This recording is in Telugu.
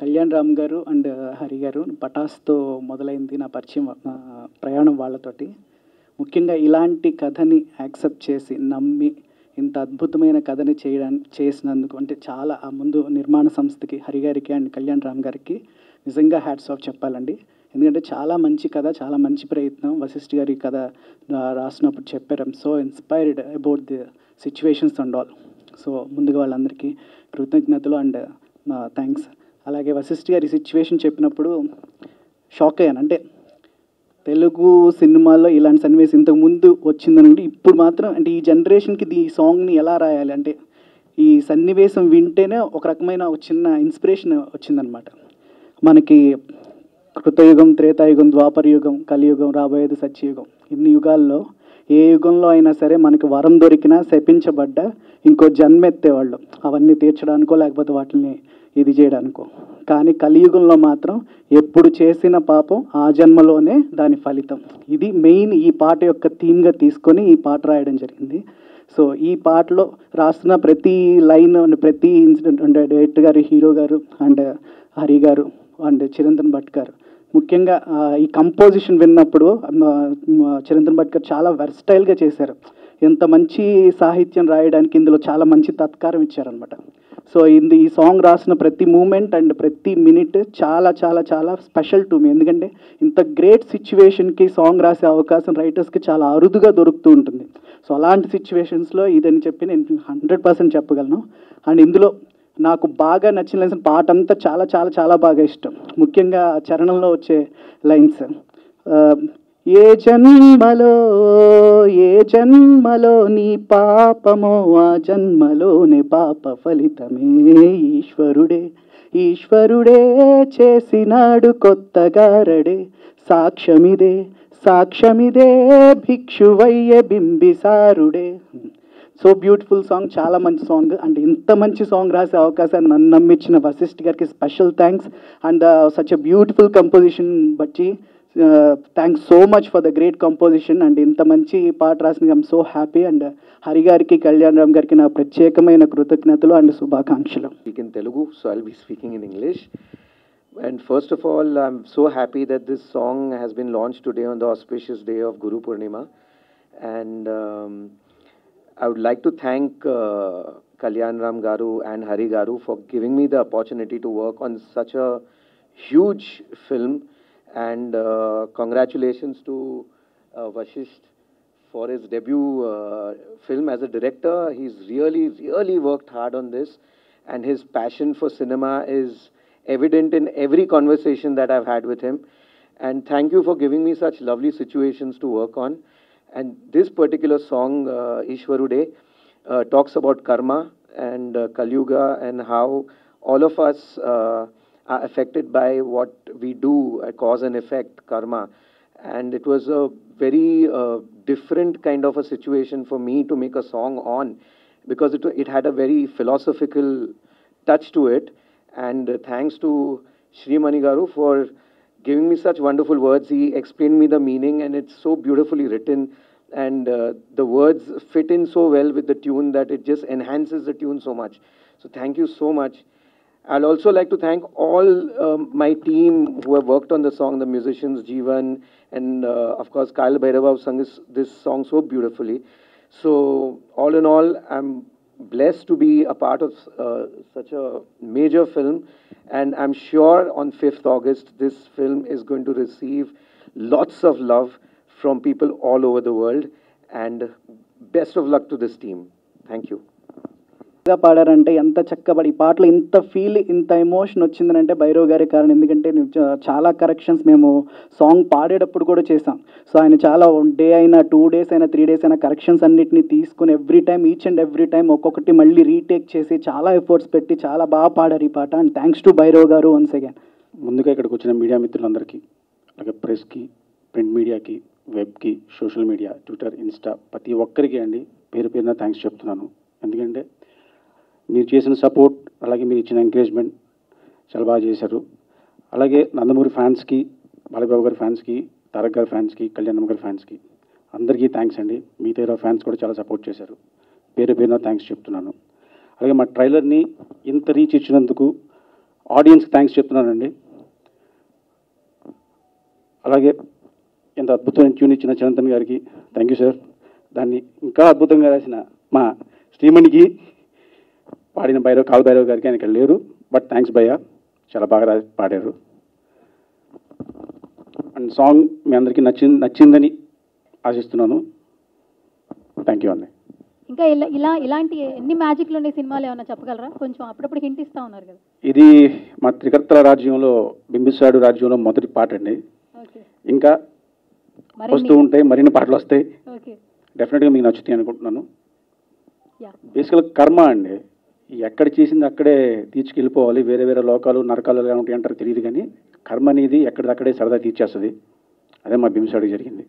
కళ్యాణ్ రామ్ గారు అండ్ హరి గారు పటాస్తో మొదలైంది నా పరిచయం ప్రయాణం వాళ్ళతోటి. ముఖ్యంగా ఇలాంటి కథని యాక్సెప్ట్ చేసి నమ్మి ఇంత అద్భుతమైన కథని చేసినందుకు అంటే చాలా ఆ ముందు నిర్మాణ సంస్థకి హరిగారికి అండ్ కళ్యాణ్ రామ్ గారికి నిజంగా హ్యాట్స్ ఆఫ్ చెప్పాలండి. ఎందుకంటే చాలా మంచి కథ, చాలా మంచి ప్రయత్నం. వశిష్ఠ్ గారి కథ రాసినప్పుడు చెప్పారు, I'm so inspired about the situations and all. So ముందుగా వాళ్ళందరికీ కృతజ్ఞతలు అండ్ థ్యాంక్స్. అలాగే వశిష్ఠ్ గారి సిచ్యువేషన్ చెప్పినప్పుడు షాక్ అయ్యాను. అంటే తెలుగు సినిమాల్లో ఇలాంటి సన్నివేశం ఇంతకు ముందు వచ్చిందనుకుంటే ఇప్పుడు మాత్రం అంటే ఈ జనరేషన్కి ఈ సాంగ్ని ఎలా రాయాలి అంటే ఈ సన్నివేశం వింటేనే ఒక రకమైన ఒక చిన్న ఇన్స్పిరేషన్ వచ్చిందనమాట. మనకి కృతయుగం, త్రేతాయుగం, ద్వాపరయుగం, కలియుగం, రాబోయేది సత్యయుగం, ఇన్ని యుగాల్లో ఏ యుగంలో అయినా సరే మనకి వరం దొరికినా శపించబడ్డా ఇంకో జన్మెత్తేవాళ్ళు అవన్నీ తీర్చడానికో లేకపోతే వాటిని ఇది చేయడానికో. కానీ కలియుగంలో మాత్రం ఎప్పుడు చేసిన పాపం ఆ జన్మలోనే దాని ఫలితం. ఇది మెయిన్ ఈ పాట యొక్క థీమ్గా తీసుకొని ఈ పాట రాయడం జరిగింది. సో ఈ పాటలో రాసిన ప్రతి లైన్ అండ్ ప్రతి ఇన్సిడెంట్ అంటే డైరెక్టర్ గారు, హీరో గారు అండ్ హరి గారు అండ్ చిరంజన్ భట్ గారు, ముఖ్యంగా ఈ కంపోజిషన్ విన్నప్పుడు చిరంజన్ భట్ గారు చాలా వెర్స్టైల్గా చేశారు. ఎంత మంచి సాహిత్యం రాయడానికి ఇందులో చాలా మంచి తత్కారం ఇచ్చారనమాట. సో ఈ సాంగ్ రాసిన ప్రతి మూమెంట్ అండ్ ప్రతి మినిట్ చాలా చాలా చాలా స్పెషల్ టు మీ. ఎందుకంటే ఇంత గ్రేట్ సిచ్యువేషన్కి సాంగ్ రాసే అవకాశం రైటర్స్కి చాలా అరుదుగా దొరుకుతూ ఉంటుంది. సో అలాంటి సిచ్యువేషన్స్లో ఇదని చెప్పి నేను 100% చెప్పగలను. అండ్ ఇందులో నాకు బాగా నచ్చిన లైన్స్ పాట అంతా చాలా చాలా చాలా బాగా ఇష్టం. ముఖ్యంగా చరణంలో వచ్చే లైన్స్, ఏ జన్మలో ఏ జన్మలో నీ పాపమో ఆ జన్మలోనే పాప ఫలితమే, ఈశ్వరుడే ఈశ్వరుడే చేసినాడు కొత్తగారడే, సాక్ష్యమిదే సాక్ష్యమిదే భిక్షువయ్యే బింబిసారుడే. సో బ్యూటిఫుల్ సాంగ్, చాలా మంచి సాంగ్. అండ్ ఇంత మంచి సాంగ్ రాసే అవకాశాన్ని నన్ను నమ్మించిన వశిష్ఠ్ గారికి special thanks. And such a beautiful composition బట్టి thanks so much for the great composition. And ఇంత మంచి పాట రాసిన I'm so happy. And Hari గారికి, కళ్యాణ్ రామ్ గారికి నా ప్రత్యేకమైన కృతజ్ఞతలు అండ్ శుభాకాంక్షలు. Speak in Telugu, so I will be speaking in English. And first of all, I'm so happy that this song has been launched today on the auspicious day of Guru Purnima. And I would like to thank Kalyan Ramgaru and Hari Garu for giving me the opportunity to work on such a huge film. And congratulations to Vashisht for his debut film as a director. He's really worked hard on this, and his passion for cinema is evident in every conversation that I've had with him. And thank you for giving me such lovely situations to work on. And this particular song, Eeswarude, talks about karma and Kaliyuga and how all of us are affected by what we do, cause and effect, karma. And it was a very different kind of a situation for me to make a song on, because it had a very philosophical touch to it. And thanks to Sri Mani Garu for giving me such wonderful words. He explained me the meaning, and it's so beautifully written. And the words fit in so well with the tune that it just enhances the tune so much. So thank you so much. I'd also like to thank all my team who have worked on the song, the musicians, Jeevan, and of course Kyle Bhairava, who sang this song so beautifully. So all in all, I'm blessed to be a part of such a major film. And I'm sure on 5th August, this film is going to receive lots of love from people all over the world. And best of luck to this team. Thank you. పాడారంటే ఎంత చక్కబడి పాటలు ఇంత ఫీల్ ఇంత ఎమోషన్ వచ్చిందని అంటే బైరోగారి కారణం. ఎందుకంటే చాలా కరెక్షన్స్ మేము సాంగ్ పాడేటప్పుడు కూడా చేసాం. సో ఆయన చాలా డే అయినా 2 days అయినా 3 days అయినా కరెక్షన్స్ అన్నింటినీ తీసుకుని every time each and every time ఒక్కొక్కటి మళ్ళీ రీటేక్ చేసి చాలా ఎఫర్ట్స్ పెట్టి చాలా బాగా పాడారు ఈ పాట. అండ్ థ్యాంక్స్ టు బైరోగారు వన్స్ అగైన్. ముందుగా ఇక్కడికి వచ్చిన మీడియా మిత్రులందరికీ, అలాగే ప్రెస్కి, ప్రింట్ మీడియాకి, వెబ్కి, సోషల్ మీడియా, ట్విట్టర్, ఇన్స్టా ప్రతి ఒక్కరికి అండి పేరు పేరున థ్యాంక్స్ చెప్తున్నాను. ఎందుకంటే మీరు చేసిన సపోర్ట్, అలాగే మీరు ఇచ్చిన ఎంకరేజ్మెంట్ చాలా బాగా చేశారు. అలాగే నందమూరి ఫ్యాన్స్కి, బాలబాబు గారి ఫ్యాన్స్కి, తారక్ గారి ఫ్యాన్స్కి, కళ్యాణ్ గారి ఫ్యాన్స్కి అందరికీ థ్యాంక్స్ అండి. మీతో ఇరవై ఫ్యాన్స్ కూడా చాలా సపోర్ట్ చేశారు, పేరు పేరున థ్యాంక్స్ చెప్తున్నాను. అలాగే మా ట్రైలర్ని ఇంత రీచ్ ఇచ్చినందుకు ఆడియన్స్కి థ్యాంక్స్ చెప్తున్నానండి. అలాగే ఇంత అద్భుతమైన ట్యూన్ ఇచ్చిన చందన్ గారికి థ్యాంక్ యూ సార్. దాన్ని ఇంకా అద్భుతంగా రాసిన మా శ్రీమణికి, పాడిన కైల్ భైరవ గారికి, ఆయన ఇక్కడ లేరు, బట్ థ్యాంక్స్ భయ్యా, చాలా బాగా పాడారు. అండ్ సాంగ్ మీ అందరికీ నచ్చిందని ఆశిస్తున్నాను. థ్యాంక్ యూ అండి. ఇంకా ఇలా ఇలాంటి ఎన్ని మ్యాజిక్లు ఉండే సినిమాలు ఏమైనా చెప్పగలరా? కొంచెం అప్పుడప్పుడు హింట్ ఇస్తూ ఉన్నారు కదా. ఇది మా త్రికర్తల రాజ్యంలో, బింబిసాడు రాజ్యంలో మొదటి పాట అండి. ఇంకా వస్తూ ఉంటాయి, మరిన్ని పాటలు వస్తాయి. డెఫినెట్గా మీకు నచ్చుతాయి అనుకుంటున్నాను. బేసికల్ కర్మ అండి, ఎక్కడ చేసింది అక్కడే తీర్చుకెళ్ళిపోవాలి. వేరే వేరే లోకాలు నరకాలు ఎలా ఉంటాయి అంటారు తెలియదు, కానీ కర్మ అనేది ఎక్కడిదక్కడే సరదా తీర్చేస్తుంది. అదే మా బింబిసాడికి జరిగింది.